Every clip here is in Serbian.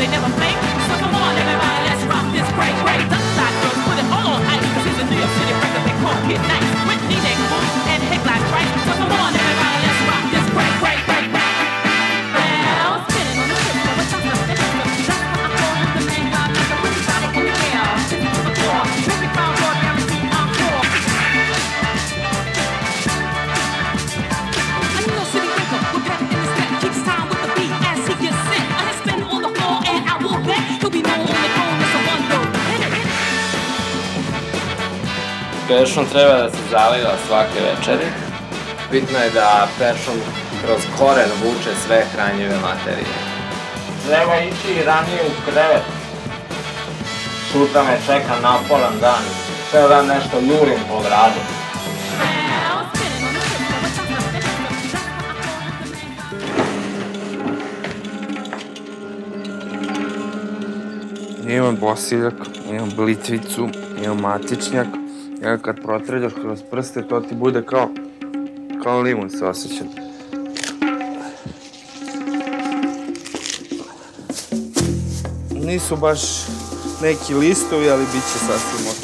they never play. So come on, everybody, let's rock this break, break. Dunside girls put it all on ice. She's a New York City record, they call it nice. Whitney, they cool, and hit like right. So come on, everybody, let's rock this break, break, break, break. Well, spinning on the trip, but what's up with this? That's what I'm calling the main vibe, like a pretty body in the air. This is the floor, baby, found more, guaranteed encore. I'm no city breaker, we're back in the step, keeps time with the beat as he gets sent. I have spin on the floor, and I will bet he'll be known on the phone as a one-go. Peršon treba da se zaliva svake večeri. Bitno je da Peršon kroz koren vuče sve hranjive materije. Treba ići ranije u krevet. Sutra me čeka naporan dan. Ceo dan nešto jurim po gradu. Imam bosiljak, imam blitvicu, imam matičnjak. Kad protrljaš kroz prste, to ti bude kao limun se osjećam. Nisu baš neki listovi, ali bit će sasvim okej.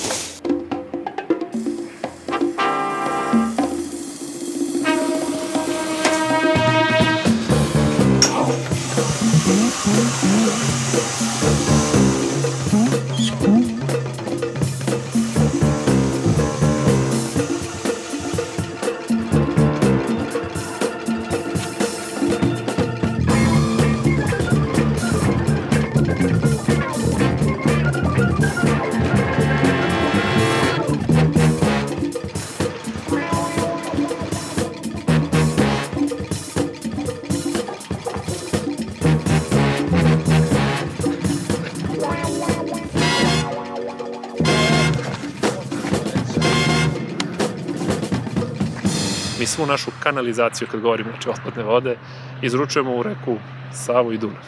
Mi svu našu kanalizaciju, kad govorim, znači otpadne vode, izručujemo u reku Savu i Dunav.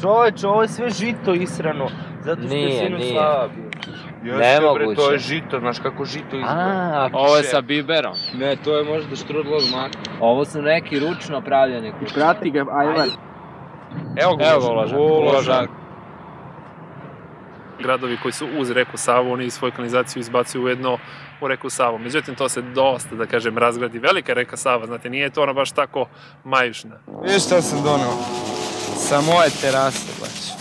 Čoveč, ovo je sve žito israno, zato što je sinu Sava bio. Nemoguće. To je žito, znaš kako žito izgleda. Ovo je sa biberom. Ne, to je možda štrudlog maka. Ovo su neki ručno pravljanje kuće. Prati ga, ajvar. Evo ga, uložak. Gradovi koji su uz reku Savu, oni svoju kanalizaciju izbacuju ujedno u reku Savu. Međutim, to se dosta, da kažem, razgradi. Velika reka Sava, znate, nije to ona baš tako majušna. Vidi šta sam donio. Sa moje terase, baš.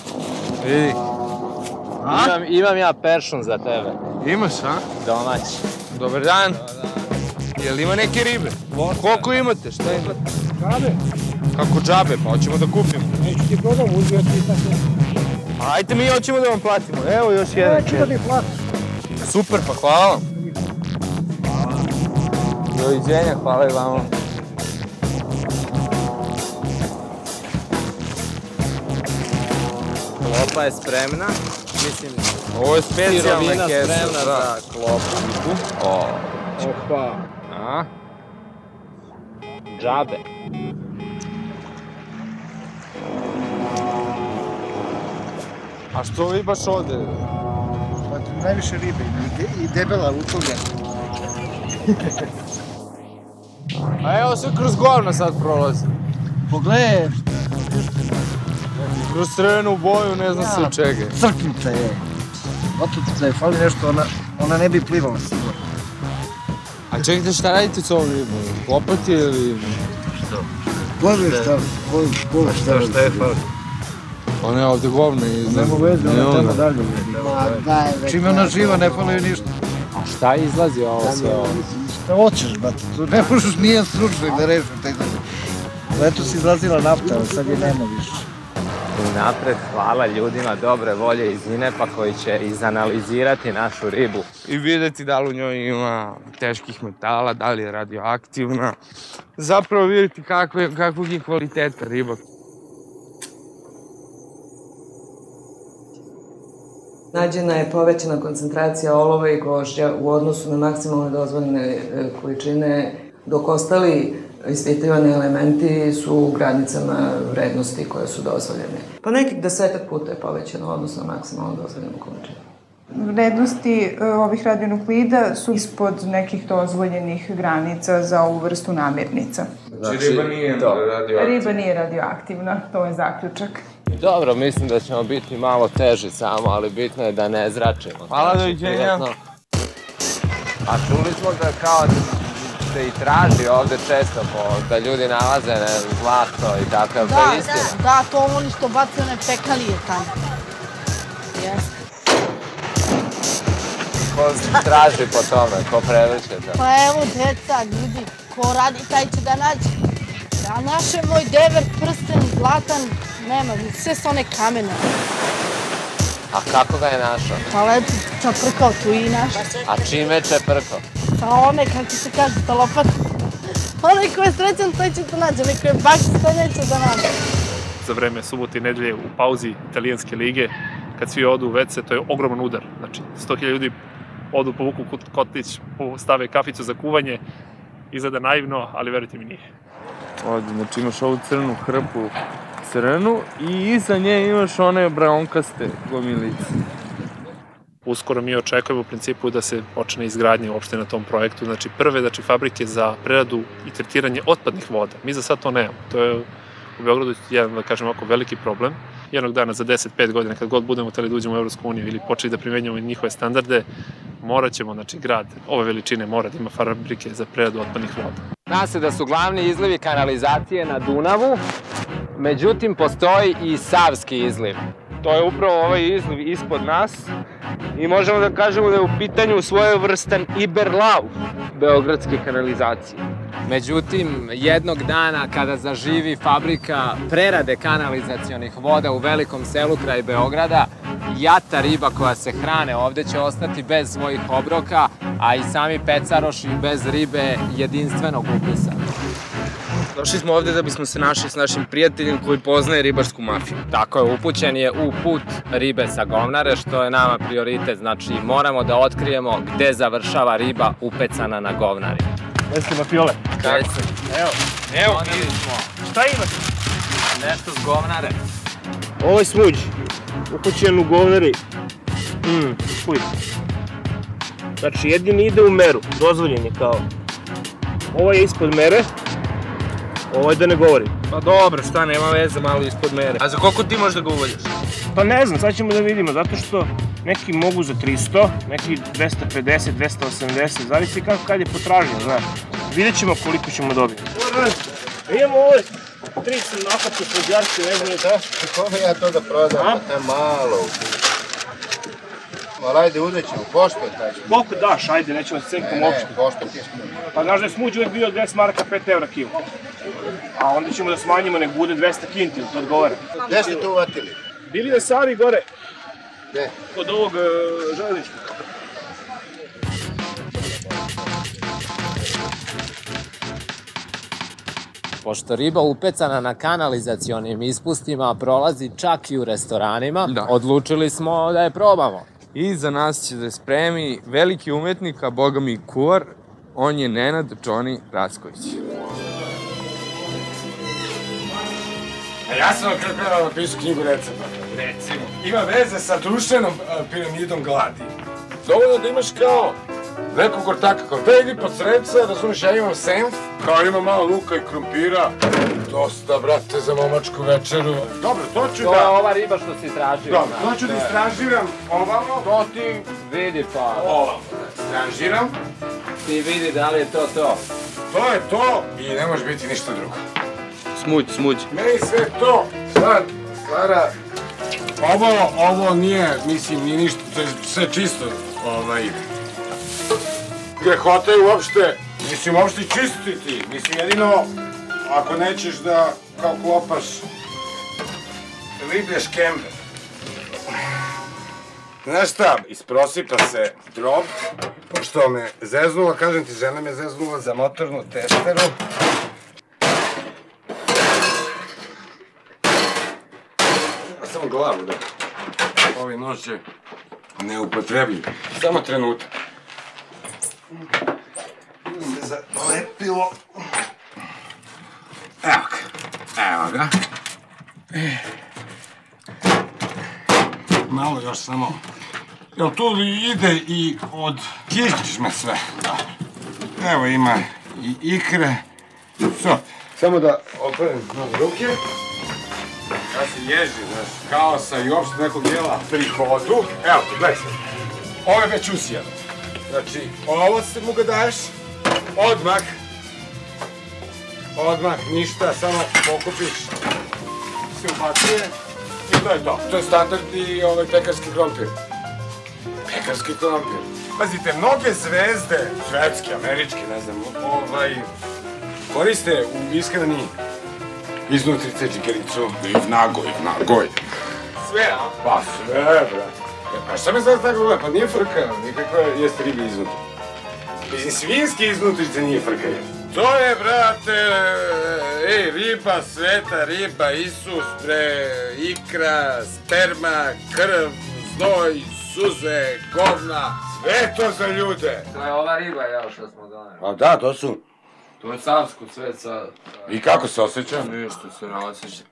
Vidi. Imam ja peršun za tebe. Imaš, a? Domaći. Dobar dan. Jel ima neke ribe? Koliko imate? Šta imate? Džabe. Kako džabe? Pa hoćemo da kupimo. Neću ti prodam, uzio ti i tako. Ajde, mi hoćemo da vam platimo. Evo još jedan. Neću da mi platiš. Super, pa hvala vam. Doviđenja, hvala i vama. Klopa je spremna. Mislim, ovo je specijalna kesa. Sirovina spremna za klopu. Opa. Džabe. A što vi baš ovde? Pa tu najviše ribe i debela utoga. A evo sve kroz govna sad prolazi. Pogledaj šta. Kroz crvenu boju, ne znam se u čega. Crknuta je. Otud da je fali nešto, ona ne bi plivala sigurno. A čekajte, šta radite s ovom ribom? Klopati ili... Što? Šta je fali? Ona je ovdje govna i znam... Nemo veze, ona treba dalje uvijek. Čime ona živa, ne palaju ništa. A šta izlazi ovo sve ovo? Šta hoćeš, brate, tu ne možeš, nijem stručnik da rešim taj znači. Eto si izlazila nafta, ali sad je nema više. Unapred hvala ljudima dobre volje iz INEP-a koji će izanalizirati našu ribu. I vidjeti da li u njoj ima teških metala, da li je radioaktivna. Zapravo vidjeti kakvog je kvaliteta riba. Nađena je povećana koncentracija olova i gvožđa u odnosu na maksimalne dozvoljene količine, dok ostali ispitivani elementi su u granicama vrednosti koje su dozvoljene. Pa nekih 10 puta je povećano u odnosu na maksimalno dozvoljenu količinu. Vrednosti ovih radionuklida su ispod nekih dozvoljenih granica za ovu vrstu namirnica. Znači riba nije radioaktivna? Riba nije radioaktivna, to je zaključak. Dobro, mislim da ćemo biti malo teži samo, ali bitno je da ne zračimo. Hvala, doviđenja. A čuli smo da kao se i traži ovde često, da ljudi nalaze zlato i tako, je to istina? Da, to ono što bacane pekalije tamo. Jeste. Ko traži po tome, ko prevriče to? Pa evo, deca, ljudi, ko radi, taj će da nađe. A naš je moj dever, prsten, zlatan, nema, sve su one kamene. A kako ga je našao? Pa lepo, čeprkao tu i našao. A čime čeprkao? Pa one, kako se kaže, ta lopata. Onaj ko je srećan, taj će to nađe, onaj ko je baksa, taj neće da nađe. Za vreme subote i nedelje u pauzi italijanske lige, kad svi odu u WC, to je ogroman udar. Znači, 100.000 ljudi odu, povuku kotlić, stave kaficu za kuvanje, izgleda naivno, ali verujte mi nije. Ovdje, znači imaš ovu crnu hrpu crnu i iza nje imaš one braunkaste gomilice. Uskoro mi očekujemo u principu da se počne izgradnje uopšte na tom projektu. Znači prve fabrike za preradu i tretiranje otpadnih voda. Mi za sad to nemamo. To je u Beogradu jedan, da kažem ovako, veliki problem. Jednog dana, za 10-5 godina, kad god budemo hteli da uđemo u Evropsku uniju ili počeli da primenjamo njihove standarde, morat ćemo, znači grad ove veličine mora da ima fabrike za preradu otpadnih voda. Zna se da su glavni izlivi kanalizacije na Dunavu, međutim postoji i Savski izliv. To je upravo ovaj izliv ispod nas i možemo da kažemo da je u pitanju svojevrstan Iberlauf beogradske kanalizacije. Međutim, jednog dana kada zaživi fabrika prerade kanalizacionih voda u velikom selu kraj Beograda, jata riba koja se hrane ovde će ostati bez svojih obroka, a i sami pecaroši bez ribe jedinstvenog ukusa. Došli smo ovde da bismo se našli s našim prijateljem koji poznaje ribarsku mafiju. Tako je, upućen je u put ribe sa govnare, što je nama prioritet. Znači, moramo da otkrijemo gde završava riba upecana na govnari. Gde su mafiole? Gde su? Evo, vidimo. Šta imate? Nešto s govnare. Ovo je smuđ, upućen u govnari. Kuj. Znači, jedini ide u meru, dozvoljen je kao. Ovo je ispod mere. Ovo je da ne govori. Pa dobro, šta, nema veze, malo ispod mere. A za koliko ti možeš da ga uvoljaš? Pa ne znam, sad ćemo da vidimo, zato što neki mogu za 300, neki 250, 280, zavisi kako kad je potražnja, znaš. Vidjet ćemo koliko ćemo dobiti. Imamo ovdje 300 napake prođarske, ne znam je da. Kome ja to da prodam? Malo uvijem. Ali ajde, uzećemo, pošto je taj smuđ. Koliko daš, ajde, nećemo s cenkom opšte. Ne, pošto ti je smuđ. Pa znaš da je smuđ uvijek bio 10 maraka, 5 evra kilo. A onda ćemo da smanjimo, nek bude 200 kinti, to odgovara. Gde ste to uvatili? Bili na Savi gore. Gde? Kod ovog železnička. Pošto riba upecana na kanalizacionim ispustima prolazi čak i u restoranima, odlučili smo da je probamo. I za nas će da spremi veliki umetnik, a boga mi kuvar, on je Nenad Džoni Racković. Ja sam vam kreperao napišu knjigu recepta. Recimo. Ima veze sa društvenom piramidom gladi. Dovoljno da imaš kao nekog ortaka, kao vegli pod sremca, razumiješ, ja imam senf, kao imam malo luka i krumpira. Dosta, brate, za momačku večeru. Dobro, to ću da... To je ova riba što si tražio. Dobro, to ću da istražiram ovamo. To ti vidi pa... Ovamo. Istražiram. Ti vidi da li je to to. To je to i ne može biti ništa drugo. Smuđ. Meni sve to. Sad, Klara... Ovo nije, mislim, nije ništa. To je sve čisto. Grehota je uopšte... Mislim, uopšte čistiti. Mislim, jedino... Ako nećeš da, kao klopaš, riblješ kembe. Znaš šta, isprosipa se drop, pošto me zeznula, kažem ti, žena me zeznula za motornu testeru. Samo glavu da... Ovi noć je neupotrebljiv. Samo trenutak. Se zalepilo. Evo ga. Malo još samo. Jel tu ide i od... Kišćiš me sve. Evo ima i ikre. Samo da opravim ruke. se ježi, znaš, kaosa i uopšte nekog dijela prihodu. Evo, gledaj se, ovo je već usijano. Znači, ovo se mu ga daješ, odmah, ništa, samo pokupiš, se ubacuje i to je to. To je standardni pekarski krompir. Pekarski krompir. Pazite, mnoge zvezde, švedske, američke, ne znam, koriste u ishrani iznutrice džigericu i vnagoj. Sve, a? Pa sve, brat. A šta me znaš tako gleda? Pa nije frka, nikakva jeste ribe iznutrice. Mislim, svinjske iznutrice nije frka jeste. To je, brate, ej, riba, sveta riba, Isus, bre, ikra, sperma, krv, znoj, suze, govna, sve to za ljude. To je ova riba, jao, što smo doneli. A da, to su... To je savsko sve sad. I kako se osjećam? Nešto se ne osjećam.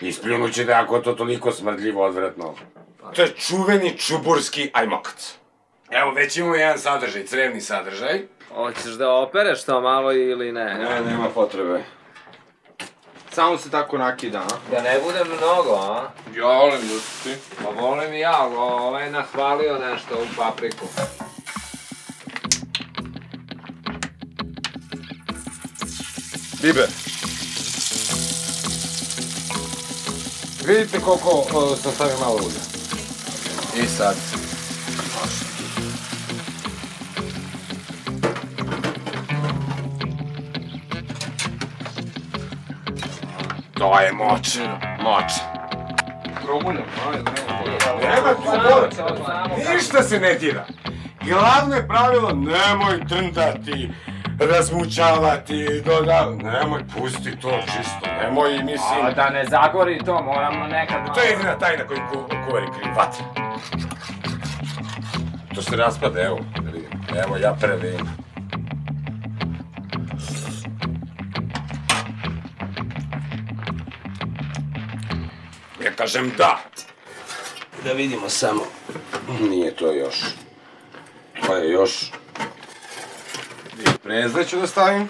Ispljunut ćete ako je to toliko smrdljivo odvratno. To je čuveni čuburski ajmokac. Evo, već imamo jedan sadržaj, crevni sadržaj. Hoćeš da opereš to malo ili ne? Ne, nema potrebe. Samo se tako nakida, a? Da ne bude mnogo, a? Ja volim da su ti. Pa volim i ja, ali ovaj je nahvalio nešto u papriku. Biber. Vidite koliko sam stavio malo ulja. I sad. To je moć. Kromulja, nema tu bolje. Ništa se ne dira. Glavno je pravilo, nemoj trndati, razvučavati, dodavati. Nemoj, pusti to čisto, nemoj, mislim... A da ne zagori to, moramo nekad malo... To je jedina tajna koju kuvari krije vatra. To se raspada, evo, da vidim. Evo, ja previm. Ja kažem da. Da vidimo samo. Nije to još. Pa je još. Prezle ću da stavim.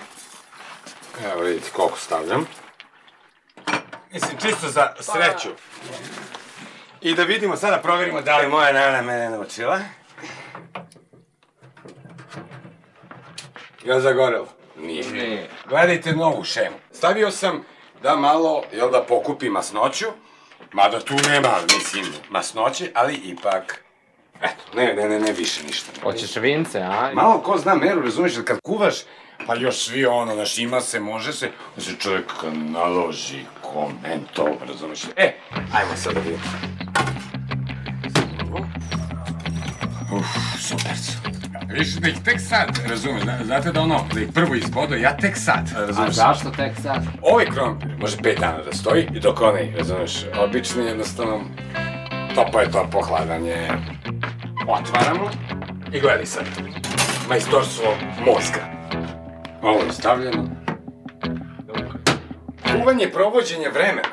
Evo vidite koliko stavljam. Mislim, čisto za sreću. I da vidimo, sada provjerimo da li moja nana mene naučila. Jel zagorelo? Nije. Gledajte novu šemu. Stavio sam da malo, jel da pokupi masnoću. Mada tu nema, mislim, masnoće, ali ipak... Eto, ne, više ništa. Hoćeš vince, a? Malo ko zna meru, razumiješ, kad kuvaš, pa još svi ono, znaš, ima se, može se, da se čovjek naloži komentov, razumiješ. E, ajmo sad da vidimo. Uff, super su. Viš, da ih tek sad, razumiješ, znate da ono, da ih prvo izbodo, ja tek sad, razumiješ. A zašto tek sad? Ovaj krompir može 5 dana da stoji i dok onaj, razumiješ, obični jednostavno, topo je to pohladanje. Otvaramo i gledaj sad, majstorstvo mozga. Ovo je stavljeno. Kuvanje je provođenje vremena.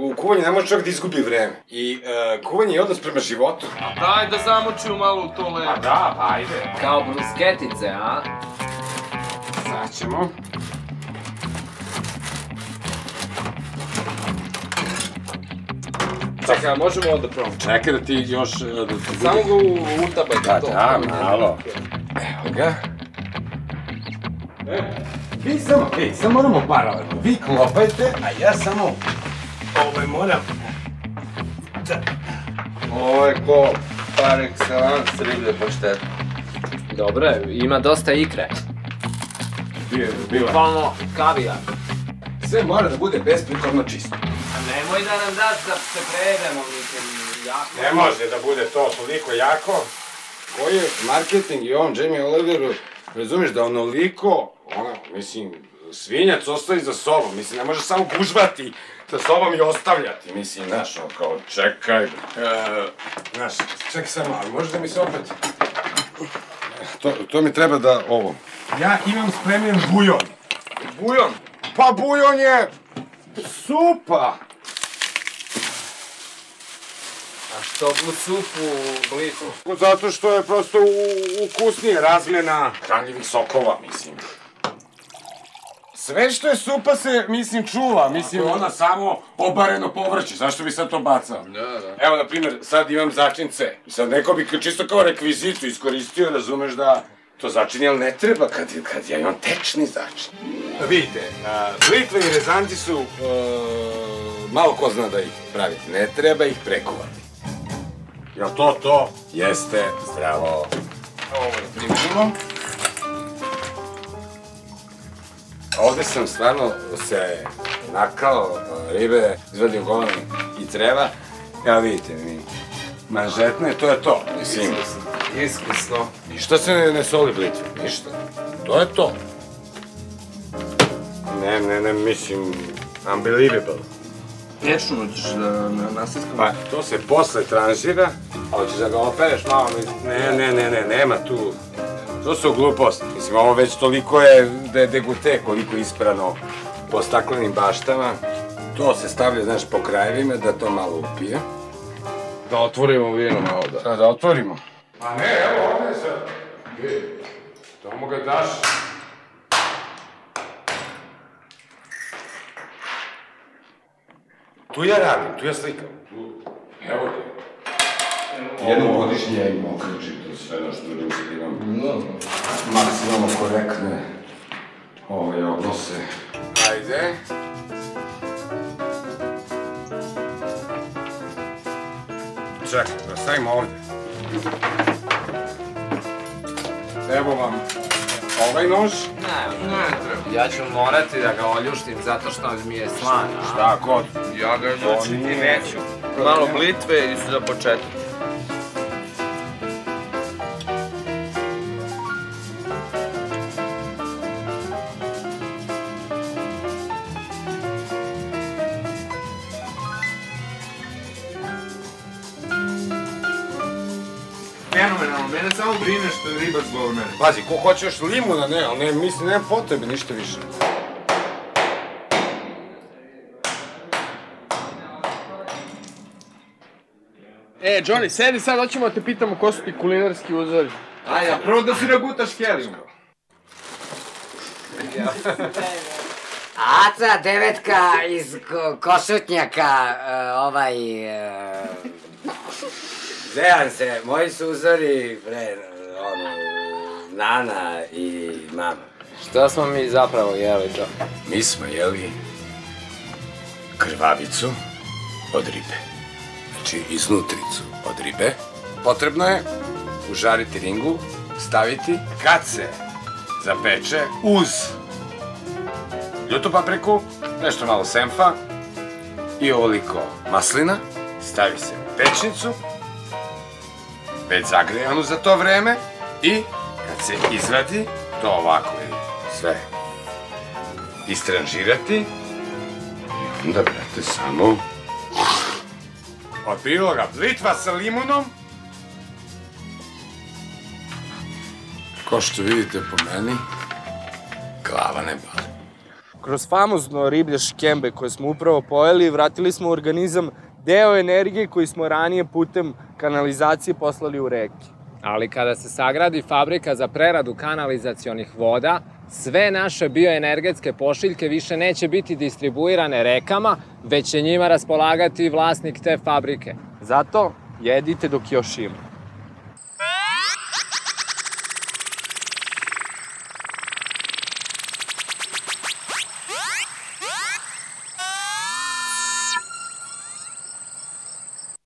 U kuvanju ne može čovjek da izgubi vreme. I kuvanje je odnos prema životu. Daj da zamočuju malo u to lepo. Pa da, pa ajde. Kao brusketice, a? Sad ćemo. Čekaj, možemo ovo da probamo? Čekaj da ti još... Samo ga utabaj. Da, malo. Evo ga. Vi samo, sad moramo paralelno. Vi klopajte, a ja samo... Ovo je moram... Ovo je ko par excellence riblje paštete. Dobro je, ima dosta ikre. Upalno kavijar. Sve mora da bude besprikorno čisto. Nemoj da nam daš da se prejedemo, mislim, jako. Ne može da bude to toliko jako. Koji je marketing i ovom Jamie Oliveru, razumiješ da onoliko, ono, mislim, svinjac ostavi za sobom, mislim, ne može samo gužvati sa sobom i ostavljati, mislim, znaš, ono kao, čekaj, znaš, čekaj samo, ali možeš da mi se opet... To mi treba da, ovo... Ja imam spremljen bujon. Bujon? Pa bujon je... supa! A što u supu blizu? Zato što je prosto ukusnije razmjena hranljivih sokova, mislim. Sve što je supa se, mislim, čuva. Mislim, ona samo obareno povrće. Zašto bi sad to bacao? Evo, na primjer, sad imam začin C. Sad neko bi čisto kao rekvizitu iskoristio, razumeš da... To začinje, ali ne treba kad ja imam tečni začin. Vidite, blitve i rezanti su... Malo ko zna da ih pravite. Ne treba ih prekovati. Jel to to? Jeste, zdravo. Ovo da primimo. Ovde sam stvarno se nakao ribe, izvadio govno i treba. Evo vidite, manžetne, to je to. Iskusno. Ništa se ne soli blitve, ništa. To je to. Ne, mislim, unbelievable. Tešno ćeš da nasiskamo? Pa, to se posle tranžira, a hoćeš da ga opereš malo, ne, nema tu. To su gluposti. Mislim, ovo već toliko je degute koliko je isprano po staklenim baštama. To se stavlja, znaš, po krajevima da to malo upije. Da otvorimo vino malo, da. Šta, da otvorimo? Pa ne, evo, ovdje je sad. Vidi, tomu ga daš. Tu ja radim, tu ja slikam. Evo ga. Jednom godišnje ja imam okrećim to sve na što ljudi imam. Maksimalno korektne ove odnose. Ajde. Čekaj, da stavimo ovdje. Evo vam ovaj nož. Ne, ja ću morati da ga oljuštim zato što mi je slan. Šta god. Ja ga oljuštim i neću. Malo blitve i su za početak. Fenomenalno, mene samo brine što je riba zbog mene. Pazi, ko hoće još limuna, ne, ali mislim, nema potrebe, ništa više. E, Džoni, sedi sad, hoćemo da te pitamo ko su ti kulinarski uzori. Ajde, a prvo da si nagutaš helium. Aca, devetka iz Košutnjaka, Zejan se, moji su uzori, nana i mama. Šta smo mi zapravo jeli to? Mi smo jeli krvavicu od ribe. Znači, iznutricu od ribe. Potrebno je užariti ringu, staviti kad se zapeče uz ljutu papriku, nešto malo senfa i ovoliko maslina. Stavi se u pečnicu. Već zagrejanu za to vreme i kad se izvadi, to ovako je sve istranžirati i onda brate samo od priloga blitva sa limunom. Kao što vidite po meni, glava ne boli. Kroz famozno riblje škembe koje smo upravo pojeli, vratili smo organizam deo energije koji smo ranije putem kanalizacije poslali u reke. Ali kada se sagradi fabrika za preradu kanalizacionih voda, sve naše bioenergetske pošiljke više neće biti distribuirane rekama, već će njima raspolagati vlasnik te fabrike. Zato jedite dok još ima.